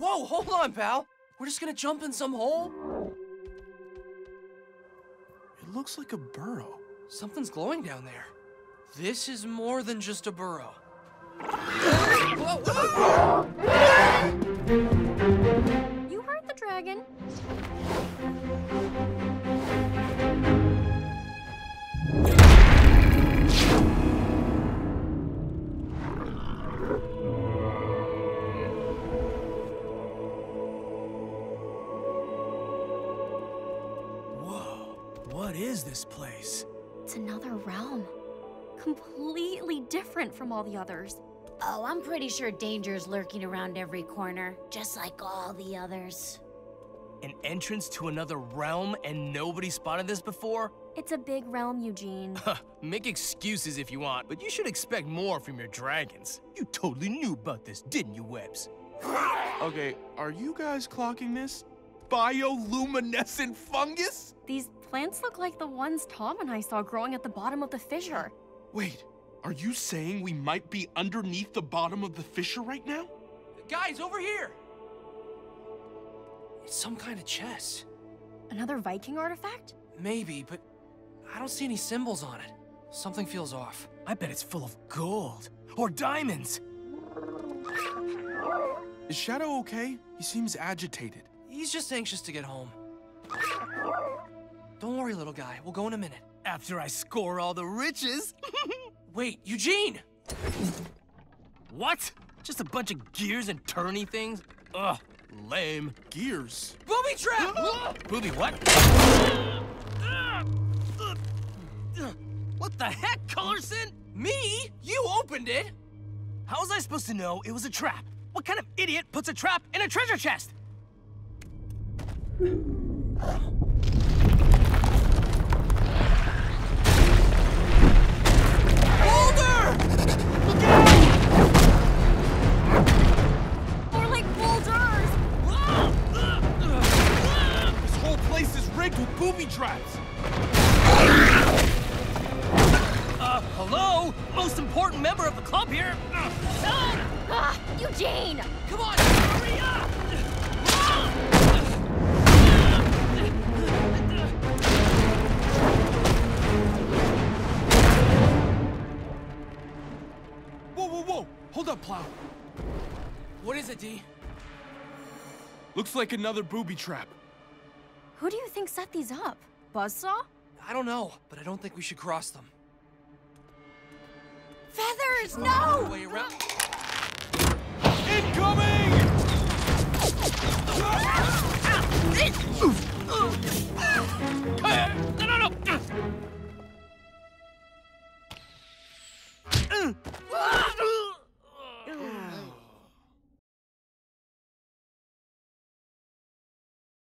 whoa, hold on, pal. We're just gonna jump in some hole? It looks like a burrow. Something's glowing down there. This is more than just a burrow. Whoa, whoa. You heard the dragon. This place. It's another realm. Completely different from all the others. Oh, I'm pretty sure danger's lurking around every corner, just like all the others. An entrance to another realm and nobody spotted this before? It's a big realm, Eugene. Make excuses if you want, but you should expect more from your dragons. You totally knew about this, didn't you, Webbs? Okay, are you guys clocking this? Bioluminescent fungus? These plants look like the ones Tom and I saw growing at the bottom of the fissure. Wait, are you saying we might be underneath the bottom of the fissure right now? Guys, over here! It's some kind of chest. Another Viking artifact? Maybe, but I don't see any symbols on it. Something feels off. I bet it's full of gold or diamonds. Is Shadow okay? He seems agitated. He's just anxious to get home. Don't worry, little guy. We'll go in a minute. After I score all the riches. Wait, Eugene! What? Just a bunch of gears and turny things? Ugh, lame. Gears? Booby trap! Booby what? What the heck, Colorson? Me? You opened it! How was I supposed to know it was a trap? What kind of idiot puts a trap in a treasure chest? With booby traps. Hello? Most important member of the club here. Eugene! Come on, hurry up! Whoa, whoa, whoa! Hold up, Plow. What is it, D? Looks like another booby trap. Who do you think set these up? Buzzsaw? I don't know, but I don't think we should cross them. Feathers, no! Way around.